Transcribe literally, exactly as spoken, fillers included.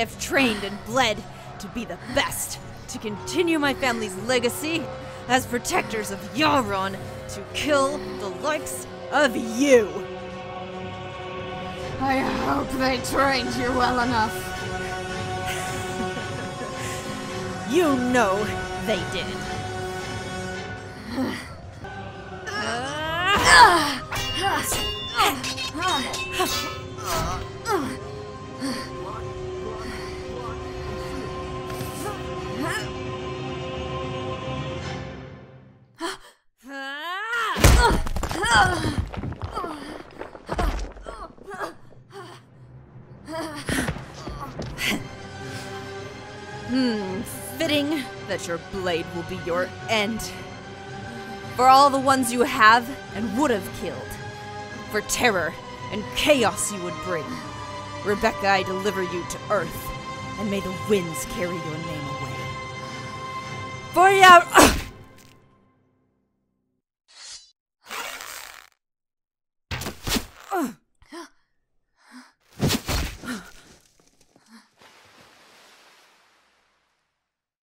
have trained and bled to be the best, to continue my family's legacy as protectors of Yaron, to kill the likes of you. I hope they trained you well enough. You know they did. Hmm. Fitting that your blade will be your end. For all the ones you have and would have killed. For terror and chaos you would bring. Rebecca, I deliver you to Earth, and may the winds carry your name away. For your... Uh, uh,